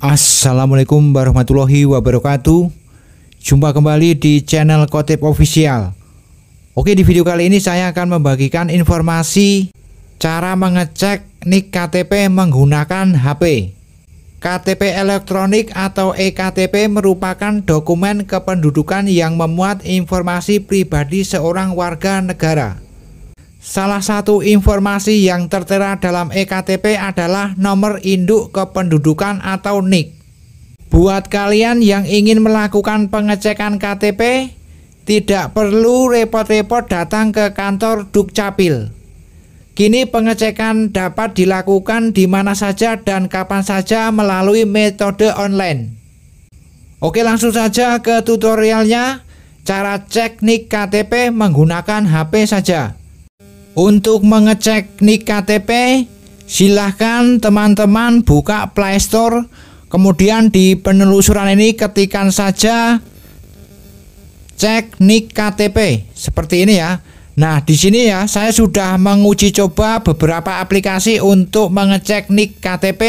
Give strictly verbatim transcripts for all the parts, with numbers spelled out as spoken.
Assalamualaikum warahmatullahi wabarakatuh. Jumpa kembali di channel Khotib Official. Oke, di video kali ini saya akan membagikan informasi cara mengecek N I K K T P menggunakan H P. K T P elektronik atau e K T P merupakan dokumen kependudukan yang memuat informasi pribadi seorang warga negara. Salah satu informasi yang tertera dalam e K T P adalah nomor induk kependudukan atau N I K. Buat kalian yang ingin melakukan pengecekan K T P, tidak perlu repot-repot datang ke kantor Dukcapil. Kini pengecekan dapat dilakukan di mana saja dan kapan saja melalui metode online. Oke, langsung saja ke tutorialnya, cara cek N I K K T P menggunakan H P saja. Untuk mengecek N I K K T P, silahkan teman-teman buka Play Store. Kemudian di penelusuran ini ketikkan saja cek N I K K T P seperti ini ya. Nah, di sini ya saya sudah menguji coba beberapa aplikasi untuk mengecek N I K K T P,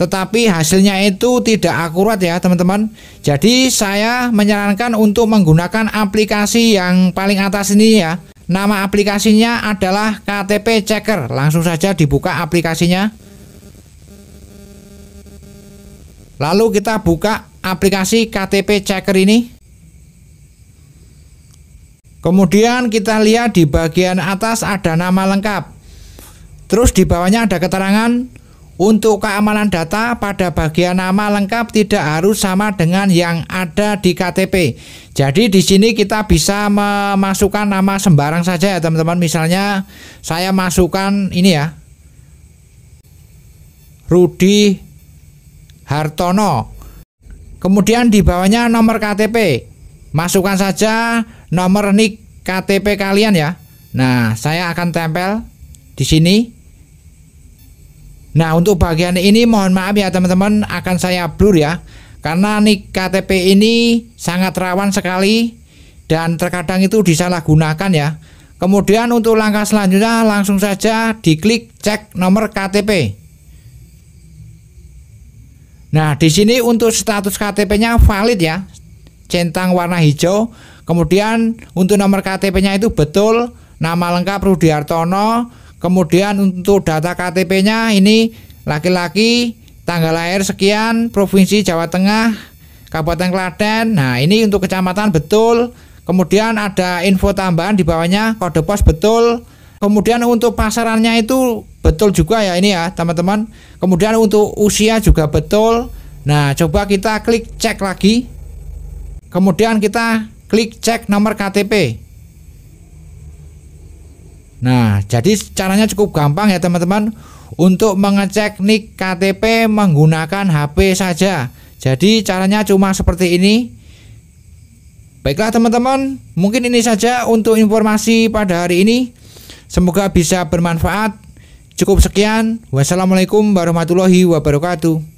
tetapi hasilnya itu tidak akurat ya teman-teman. Jadi saya menyarankan untuk menggunakan aplikasi yang paling atas ini ya. Nama aplikasinya adalah K T P Checker. Langsung saja dibuka aplikasinya. Lalu kita buka aplikasi K T P Checker ini. Kemudian kita lihat di bagian atas ada nama lengkap. Terus di bawahnya ada keterangan, untuk keamanan data pada bagian nama lengkap tidak harus sama dengan yang ada di K T P. Jadi di sini kita bisa memasukkan nama sembarang saja ya teman-teman. Misalnya saya masukkan ini ya, Rudi Hartono. Kemudian di bawahnya nomor K T P. Masukkan saja nomor N I K K T P kalian ya. Nah, saya akan tempel di sini. Nah, untuk bagian ini mohon maaf ya teman-teman, akan saya blur ya. Karena N I K K T P ini sangat rawan sekali dan terkadang itu disalahgunakan ya. Kemudian untuk langkah selanjutnya langsung saja diklik cek nomor K T P. Nah, di sini untuk status K T P-nya valid ya, centang warna hijau. Kemudian untuk nomor K T P-nya itu betul, nama lengkap Rudi Hartono. Kemudian untuk data K T P-nya ini laki-laki, tanggal lahir sekian, provinsi Jawa Tengah, Kabupaten Klaten. Nah, ini untuk kecamatan betul. Kemudian ada info tambahan di bawahnya, kode pos betul. Kemudian untuk pasarannya itu betul juga ya ini ya, teman-teman. Kemudian untuk usia juga betul. Nah, coba kita klik cek lagi. Kemudian kita klik cek nomor K T P. Nah, jadi caranya cukup gampang ya teman-teman. Untuk mengecek N I K K T P menggunakan H P saja. Jadi caranya cuma seperti ini. Baiklah teman-teman, mungkin ini saja untuk informasi pada hari ini. Semoga bisa bermanfaat. Cukup sekian. Wassalamualaikum warahmatullahi wabarakatuh.